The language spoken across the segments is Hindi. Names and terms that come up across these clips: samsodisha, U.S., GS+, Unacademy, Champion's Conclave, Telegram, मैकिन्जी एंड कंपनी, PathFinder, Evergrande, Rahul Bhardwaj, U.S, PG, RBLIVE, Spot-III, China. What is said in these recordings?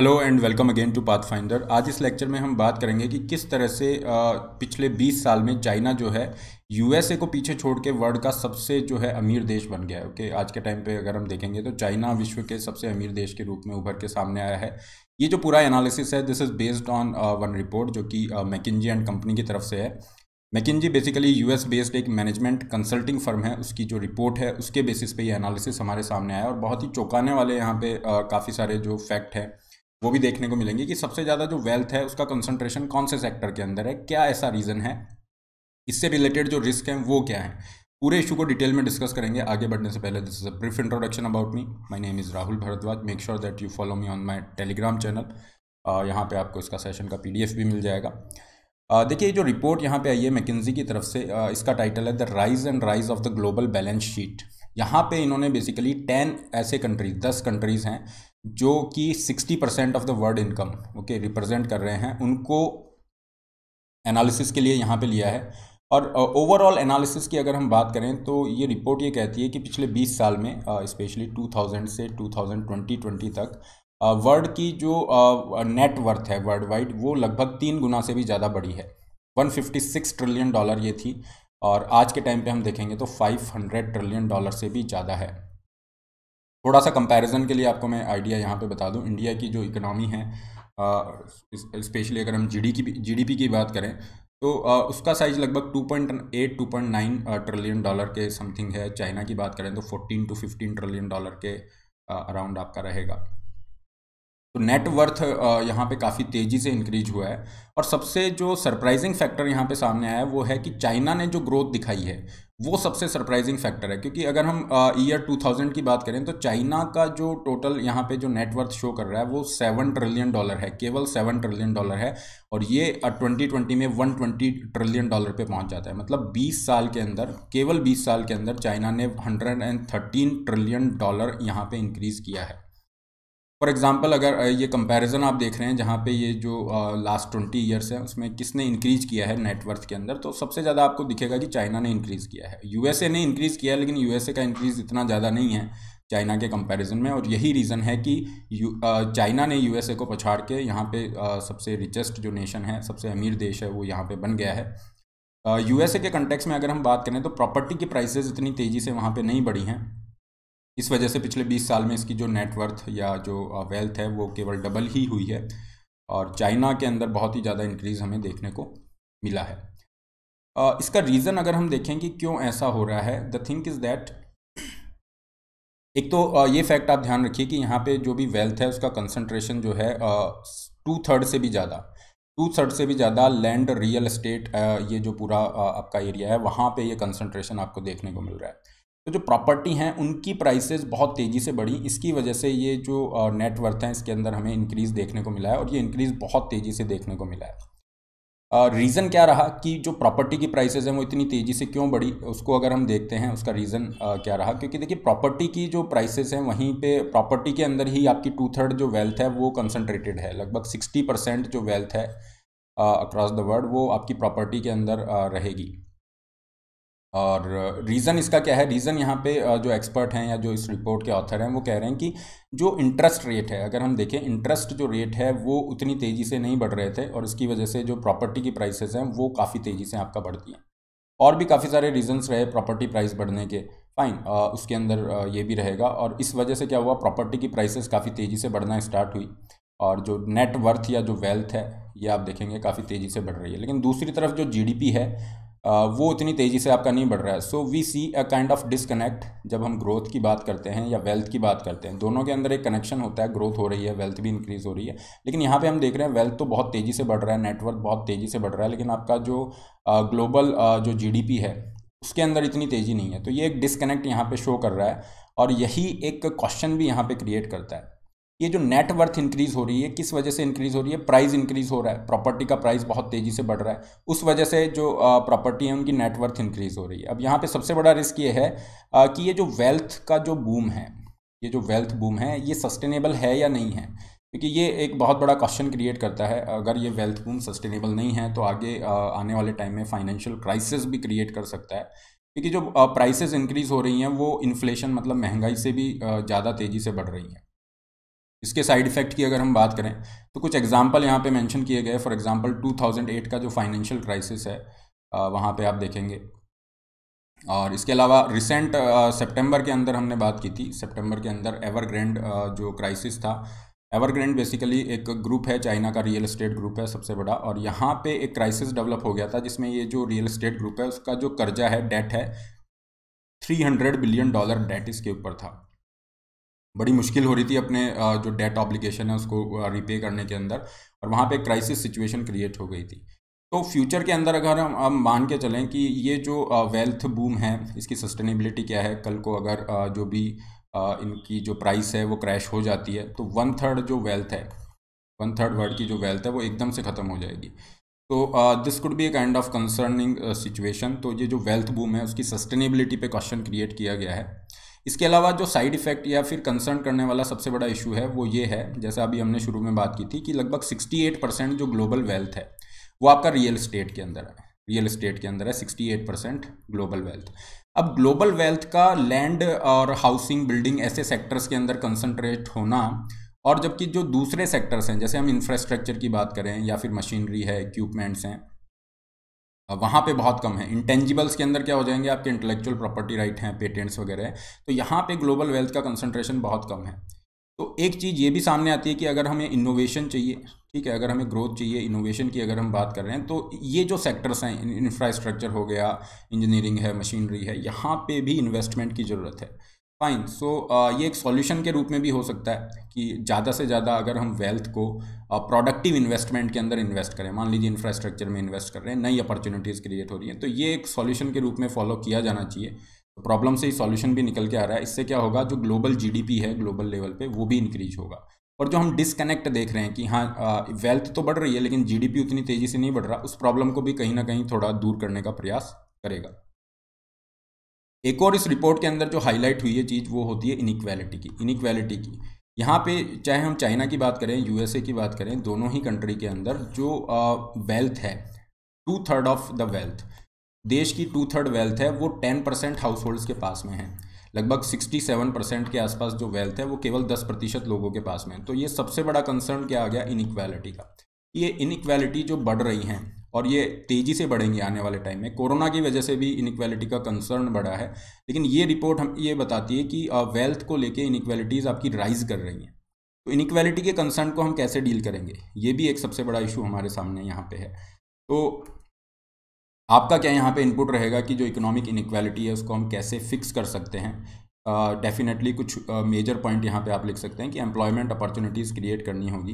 Hello and welcome again to Pathfinder. आज इस लेक्चर में हम बात करेंगे कि किस तरह से पिछले 20 साल में चाइना जो है यूएसए को पीछे छोड़ के वर्ल्ड का सबसे जो है अमीर देश बन गया है। ओके, आज के टाइम पे अगर हम देखेंगे तो चाइना विश्व के सबसे अमीर देश के रूप में उभर के सामने आया है। ये जो पूरा एनालिसिस है this is based on one report जो कि मैकिन्जी एंड कंपनी की तरफ से है। मैकिन्जी बेसिकली यूएस बेस्ड एक मैनेजमेंट कंसल्टिंग फर्म है, उसकी जो रिपोर्ट है उसके बेसिस पे ये एनालिसिस हमारे सामने आया और बहुत ही चौंकाने वाले यहाँ पे काफ़ी सारे जो फैक्ट हैं वो भी देखने को मिलेंगे कि सबसे ज़्यादा जो वेल्थ है उसका कंसंट्रेशन कौन से सेक्टर के अंदर है, क्या ऐसा रीज़न है, इससे रिलेटेड जो रिस्क हैं वो क्या हैं। पूरे इशू को डिटेल में डिस्कस करेंगे। आगे बढ़ने से पहले this is a brief introduction about me. My name is Rahul Bhardwaj. Make sure that you follow me on my Telegram channel, यहाँ पे आपको इसका सेशन का PDF भी मिल जाएगा। देखिए जो रिपोर्ट यहाँ पे आई है मैकिन्जी की तरफ से, इसका टाइटल है the rise and rise of the global balance sheet. यहाँ पे इन्होंने बेसिकली 10 ऐसे कंट्रीज़ हैं जो कि 60% of the world income okay represent कर रहे हैं, उनको एनालिसिस के लिए यहाँ पे लिया है। और ओवरऑल एनालिसिस की अगर हम बात करें तो ये रिपोर्ट ये कहती है कि पिछले 20 साल में स्पेशली 2000 से 2020 तक वर्ल्ड की जो नेटवर्थ है वर्ल्ड वाइड वो लगभग 3 गुना से भी ज़्यादा बढ़ी है। 156 ट्रिलियन डॉलर ये थी और आज के टाइम पे हम देखेंगे तो 500 ट्रिलियन डॉलर से भी ज़्यादा है। थोड़ा सा कंपैरिजन के लिए आपको मैं आइडिया यहाँ पे बता दूँ, इंडिया की जो इकोनॉमी है स्पेशली अगर हम GDP की बात करें तो उसका साइज़ लगभग 2.9 ट्रिलियन डॉलर के समथिंग है। चाइना की बात करें तो 14 to 15 ट्रिलियन डॉलर के अराउंड आपका रहेगा। तो नेटवर्थ यहाँ पे काफ़ी तेज़ी से इंक्रीज हुआ है। और सबसे जो सरप्राइजिंग फैक्टर यहाँ पे सामने आया है वो है कि चाइना ने जो ग्रोथ दिखाई है वो सबसे सरप्राइजिंग फैक्टर है, क्योंकि अगर हम ईयर 2000 की बात करें तो चाइना का जो टोटल यहाँ पे जो नेटवर्थ शो कर रहा है वो 7 ट्रिलियन डॉलर है, केवल 7 ट्रिलियन डॉलर है। और ये 2020 में 120 ट्रिलियन डॉलर पे पहुँच जाता है। मतलब 20 साल के अंदर, केवल 20 साल के अंदर चाइना ने 113 ट्रिलियन डॉलर यहाँ पे इंक्रीज़ किया है। फॉर एग्जाम्पल अगर ये कंपैरिजन आप देख रहे हैं जहाँ पे ये जो लास्ट 20 ईयर्स है उसमें किसने इंक्रीज़ किया है नेटवर्थ के अंदर, तो सबसे ज़्यादा आपको दिखेगा कि चाइना ने इंक्रीज़ किया है। यूएसए ने इंक्रीज़ किया है लेकिन यूएसए का इंक्रीज़ इतना ज़्यादा नहीं है चाइना के कंपैरिजन में। और यही रीज़न है कि चाइना ने यूएसए को पछाड़ के यहाँ पर सबसे रिचेस्ट जो नेशन है, सबसे अमीर देश है वो यहाँ पर बन गया है। यूएसए के कंटेक्स्ट में अगर हम बात करें तो प्रॉपर्टी की प्राइसेज इतनी तेज़ी से वहाँ पर नहीं बढ़ी हैं, इस वजह से पिछले 20 साल में इसकी जो नेटवर्थ या जो वेल्थ है वो केवल डबल ही हुई है। और चाइना के अंदर बहुत ही ज़्यादा इंक्रीज़ हमें देखने को मिला है। इसका रीज़न अगर हम देखें कि क्यों ऐसा हो रहा है, द थिंग इज़ दैट एक तो ये फैक्ट आप ध्यान रखिए कि यहाँ पे जो भी वेल्थ है उसका कंसंट्रेशन जो है 2/3 से भी ज़्यादा, 2/3 से भी ज़्यादा लैंड, रियल इस्टेट, ये जो पूरा आपका एरिया है वहाँ पर ये कंसंट्रेशन आपको देखने को मिल रहा है। तो जो प्रॉपर्टी हैं उनकी प्राइसेस बहुत तेज़ी से बढ़ी, इसकी वजह से ये जो नेटवर्थ है इसके अंदर हमें इंक्रीज़ देखने को मिला है और ये इंक्रीज़ बहुत तेज़ी से देखने को मिला है। रीज़न क्या रहा कि जो प्रॉपर्टी की प्राइसेस हैं वो इतनी तेज़ी से क्यों बढ़ी, उसको अगर हम देखते हैं उसका रीज़न क्या रहा, क्योंकि देखिए प्रॉपर्टी की जो प्राइसेस हैं वहीं पे प्रॉपर्टी के अंदर ही आपकी 2/3 जो वेल्थ है वो कंसनट्रेटेड है। लगभग 60% जो वेल्थ है अक्रॉस द वर्ल्ड वो आपकी प्रॉपर्टी के अंदर रहेगी। और रीज़न इसका क्या है, रीज़न यहाँ पे जो एक्सपर्ट हैं या जो इस रिपोर्ट के ऑथर हैं वो कह रहे हैं कि जो इंटरेस्ट रेट है, अगर हम देखें इंटरेस्ट जो रेट है वो उतनी तेज़ी से नहीं बढ़ रहे थे और इसकी वजह से जो प्रॉपर्टी की प्राइसेस हैं वो काफ़ी तेज़ी से आपका बढ़ती है। और भी काफ़ी सारे रीजंस रहे प्रॉपर्टी प्राइस बढ़ने के, फाइन, उसके अंदर ये भी रहेगा। और इस वजह से क्या हुआ, प्रॉपर्टी की प्राइसेस काफ़ी तेज़ी से बढ़ना स्टार्ट हुई और जो नेटवर्थ या जो वेल्थ है ये आप देखेंगे काफ़ी तेज़ी से बढ़ रही है। लेकिन दूसरी तरफ जो GDP है वो इतनी तेज़ी से आपका नहीं बढ़ रहा है। So we see a kind of disconnect जब हम ग्रोथ की बात करते हैं या वेल्थ की बात करते हैं, दोनों के अंदर एक कनेक्शन होता है, ग्रोथ हो रही है, वेल्थ भी इंक्रीज़ हो रही है। लेकिन यहाँ पे हम देख रहे हैं वेल्थ तो बहुत तेज़ी से बढ़ रहा है, नेटवर्थ बहुत तेज़ी से बढ़ रहा है, लेकिन आपका जो ग्लोबल जो GDP है उसके अंदर इतनी तेज़ी नहीं है। तो ये एक डिसकनेक्ट यहाँ पर शो कर रहा है और यही एक क्वेश्चन भी यहाँ पर क्रिएट करता है। ये जो नेटवर्थ इंक्रीज़ हो रही है किस वजह से इंक्रीज़ हो रही है, प्राइस इंक्रीज़ हो रहा है, प्रॉपर्टी का प्राइस बहुत तेज़ी से बढ़ रहा है, उस वजह से जो प्रॉपर्टी है उनकी नेटवर्थ इंक्रीज़ हो रही है। अब यहाँ पे सबसे बड़ा रिस्क ये है कि ये जो वेल्थ का जो बूम है, ये जो वेल्थ बूम है ये सस्टेनेबल है या नहीं है, क्योंकि ये एक बहुत बड़ा क्वेश्चन क्रिएट करता है। अगर ये वेल्थ बूम सस्टेनेबल नहीं है तो आगे आने वाले टाइम में फाइनेंशियल क्राइसिस भी क्रिएट कर सकता है, क्योंकि जो प्राइसेस इंक्रीज़ हो रही हैं वो इन्फ्लेशन मतलब महंगाई से भी ज़्यादा तेज़ी से बढ़ रही है। इसके साइड इफेक्ट की अगर हम बात करें तो कुछ एग्जांपल यहाँ पे मेंशन किए गए। फॉर एग्जांपल 2008 का जो फाइनेंशियल क्राइसिस है वहाँ पे आप देखेंगे। और इसके अलावा रिसेंट सितंबर के अंदर हमने बात की थी, सितंबर के अंदर एवरग्रैंड जो क्राइसिस था। एवरग्रैंड बेसिकली एक ग्रुप है, चाइना का रियल एस्टेट ग्रुप है सबसे बड़ा, और यहाँ पे एक क्राइसिस डेवलप हो गया था जिसमें ये जो रियल एस्टेट ग्रुप है उसका जो कर्जा है, डेट है, 300 बिलियन डॉलर डेट इसके ऊपर था। बड़ी मुश्किल हो रही थी अपने जो डेट ऑब्लिगेशन है उसको रिपे करने के अंदर, और वहाँ पे क्राइसिस सिचुएशन क्रिएट हो गई थी। तो फ्यूचर के अंदर अगर हम मान के चलें कि ये जो वेल्थ बूम है इसकी सस्टेनेबिलिटी क्या है, कल को अगर जो भी इनकी जो प्राइस है वो क्रैश हो जाती है तो 1/3 जो वेल्थ है, 1/3 वर्ल्ड की जो वेल्थ है वो एकदम से ख़त्म हो जाएगी। तो this could be a kind of concerning situation. तो ये जो वेल्थ बूम है उसकी सस्टेनेबिलिटी पे क्वेश्चन क्रिएट किया गया है। इसके अलावा जो साइड इफेक्ट या फिर कंसर्न करने वाला सबसे बड़ा इशू है वो ये है, जैसा अभी हमने शुरू में बात की थी कि लगभग 68% जो ग्लोबल वेल्थ है वो आपका रियल एस्टेट के अंदर है, रियल एस्टेट के अंदर है 68% ग्लोबल वेल्थ। अब ग्लोबल वेल्थ का लैंड और हाउसिंग, बिल्डिंग, ऐसे सेक्टर्स के अंदर कंसनट्रेट होना, और जबकि जो दूसरे सेक्टर्स हैं जैसे हम इंफ्रास्ट्रक्चर की बात करें या फिर मशीनरी है, इक्विपमेंट्स हैं, वहाँ पे बहुत कम है। इंटेंजिबल्स के अंदर क्या हो जाएंगे आपके इंटेलेक्चुअल प्रॉपर्टी राइट हैं, पेटेंट्स वगैरह, तो यहाँ पे ग्लोबल वेल्थ का कंसंट्रेशन बहुत कम है। तो एक चीज़ ये भी सामने आती है कि अगर हमें इनोवेशन चाहिए, ठीक है, अगर हमें ग्रोथ चाहिए, इनोवेशन की अगर हम बात कर रहे हैं तो ये जो सेक्टर्स हैं, इंफ्रास्ट्रक्चर हो गया, इंजीनियरिंग है, मशीनरी है, यहाँ पर भी इन्वेस्टमेंट की ज़रूरत है। फाइन, सो ये एक सॉल्यूशन के रूप में भी हो सकता है कि ज़्यादा से ज़्यादा अगर हम वेल्थ को प्रोडक्टिव इन्वेस्टमेंट के अंदर इन्वेस्ट करें। मान लीजिए इंफ्रास्ट्रक्चर में इन्वेस्ट कर रहे हैं, नई अपॉर्चुनिटीज़ क्रिएट हो रही हैं, तो ये एक सॉल्यूशन के रूप में फॉलो किया जाना चाहिए। प्रॉब्लम से ही सॉल्यूशन भी निकल के आ रहा है। इससे क्या होगा, जो ग्लोबल GDP है ग्लोबल लेवल पर वो भी इंक्रीज होगा। और जो हम डिसकनेक्ट देख रहे हैं कि हाँ वेल्थ तो बढ़ रही है लेकिन GDP उतनी तेज़ी से नहीं बढ़ रहा, उस प्रॉब्लम को भी कहीं ना कहीं थोड़ा दूर करने का प्रयास करेगा। एक और इस रिपोर्ट के अंदर जो हाईलाइट हुई है चीज़ वो होती है इनइक्वालिटी की। इनइक्वालिटी की यहाँ पे चाहे हम चाइना की बात करें, USA की बात करें, दोनों ही कंट्री के अंदर जो वेल्थ है, 2/3 ऑफ द वेल्थ, देश की 2/3 वेल्थ है वो 10% हाउस होल्ड्स के पास में है। लगभग 67% के आसपास जो वेल्थ है वो केवल 10% लोगों के पास में है। तो ये सबसे बड़ा कंसर्न क्या आ गया, इनइक्वालिटी का। ये इनइक्वालिटी जो बढ़ रही हैं और ये तेज़ी से बढ़ेंगे आने वाले टाइम में, कोरोना की वजह से भी इनइक्वालिटी का कंसर्न बढ़ा है, लेकिन ये रिपोर्ट हम ये बताती है कि वेल्थ को लेके इनइक्वालिटीज़ आपकी राइज़ कर रही हैं। तो इनइक्वालिटी के कंसर्न को हम कैसे डील करेंगे, ये भी एक सबसे बड़ा इशू हमारे सामने यहाँ पे है। तो आपका क्या यहाँ पर इनपुट रहेगा कि जो इकोनॉमिक इनइक्वालिटी है उसको हम कैसे फिक्स कर सकते हैं। डेफिनेटली कुछ मेजर पॉइंट यहाँ पर आप लिख सकते हैं कि एम्प्लॉयमेंट अपॉर्चुनिटीज़ क्रिएट करनी होगी,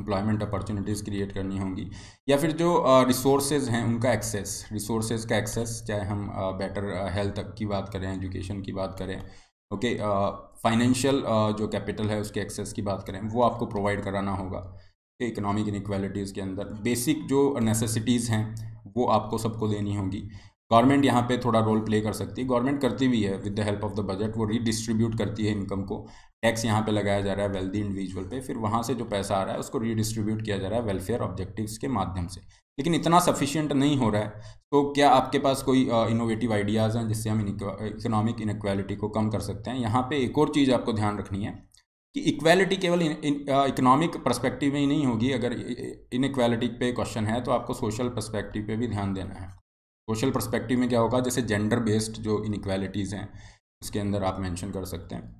एम्प्लॉयमेंट अपॉर्चुनिटीज़ क्रिएट करनी होंगी, या फिर जो रिसोर्सेज हैं उनका एक्सेस, रिसोर्सेज का एक्सेस, चाहे हम बेटर हेल्थ की बात करें, एजुकेशन की बात करें, ओके, फाइनेंशियल जो कैपिटल है उसके एक्सेस की बात करें, वो आपको प्रोवाइड कराना होगा। इकोनॉमिक इनइक्वालिटीज़ के अंदर बेसिक जो नेसेसिटीज़ हैं वो आपको सबको देनी होगी। गवर्नमेंट यहाँ पे थोड़ा रोल प्ले कर सकती है, गवर्नमेंट करती भी है with the help of the budget, वो रीडिस्ट्रीब्यूट करती है इनकम को। टैक्स यहाँ पे लगाया जा रहा है वेल्दी इंडिविजुअल पे, फिर वहाँ से जो पैसा आ रहा है उसको रीडिस्ट्रीब्यूट किया जा रहा है वेलफेयर ऑब्जेक्टिव्स के माध्यम से, लेकिन इतना सफिशिएंट नहीं हो रहा है। तो क्या आपके पास कोई इनोवेटिव आइडियाज़ हैं जिससे हम इकोनॉमिक इनइक्वालिटी को कम कर सकते हैं। यहाँ पर एक और चीज़ आपको ध्यान रखनी है कि इक्वालिटी केवल इकोनॉमिक पर्सपेक्टिव में ही नहीं होगी। अगर इनइक्वालिटी पे क्वेश्चन है तो आपको सोशल पर्सपेक्टिव पे भी ध्यान देना है। सोशल पर्सपेक्टिव में क्या होगा, जैसे जेंडर बेस्ड जो इनइक्वालिटीज़ हैं उसके अंदर आप मेंशन कर सकते हैं।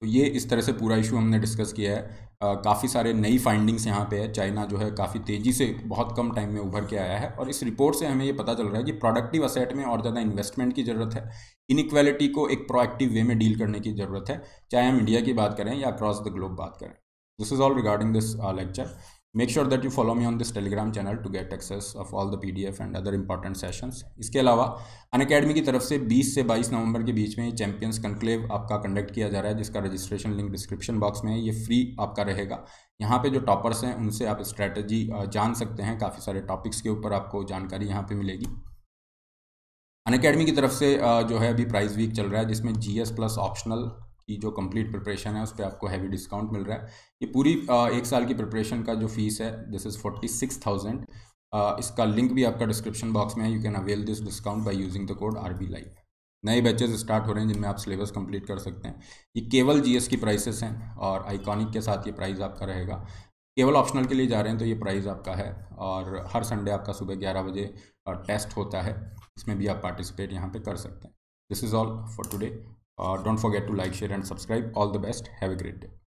तो ये इस तरह से पूरा इशू हमने डिस्कस किया है। काफ़ी सारे नई फाइंडिंग्स यहाँ पे है। चाइना जो है काफ़ी तेज़ी से बहुत कम टाइम में उभर के आया है, और इस रिपोर्ट से हमें ये पता चल रहा है कि प्रोडक्टिव असेट में और ज़्यादा इन्वेस्टमेंट की ज़रूरत है। इनइक्वालिटी को एक प्रोएक्टिव वे में डील करने की ज़रूरत है, चाहे हम इंडिया की बात करें या अक्रॉस द ग्लोब बात करें। This is all regarding this lecture. Make sure that you follow me on this Telegram channel to get access of all the PDF and other important sessions. इसके अलावा Unacademy की तरफ से 20 से 22 नवंबर के बीच में चैम्पियंस कंक्लेव आपका कंडक्ट किया जा रहा है, जिसका रजिस्ट्रेशन लिंक डिस्क्रिप्शन बॉक्स में है। ये फ्री आपका रहेगा। यहाँ पे जो टॉपर्स हैं उनसे आप स्ट्रैटेजी जान सकते हैं। काफ़ी सारे टॉपिक्स के ऊपर आपको जानकारी यहाँ पे मिलेगी। Unacademy की तरफ से जो है अभी प्राइस वीक चल रहा है, जिसमें GS+ ऑप्शनल की जो कंप्लीट प्रिपरेशन है उस पर आपको हैवी डिस्काउंट मिल रहा है। ये पूरी एक साल की प्रिपरेशन का जो फीस है, दिस इज़ 46,000। इसका लिंक भी आपका डिस्क्रिप्शन बॉक्स में है। You can avail this discount by using the code RBLIVE। नए बैचेस स्टार्ट हो रहे हैं जिनमें आप सिलेबस कंप्लीट कर सकते हैं। ये केवल जीएस की प्राइसेस हैं और आइकॉनिक के साथ ये प्राइस आपका रहेगा। केवल ऑप्शनल के लिए जा रहे हैं तो ये प्राइस आपका है। और हर संडे आपका सुबह 11 बजे टेस्ट होता है, इसमें भी आप पार्टिसिपेट यहाँ पे कर सकते हैं। This is all for today. Don't forget to like share and subscribe. All the best, have a great day.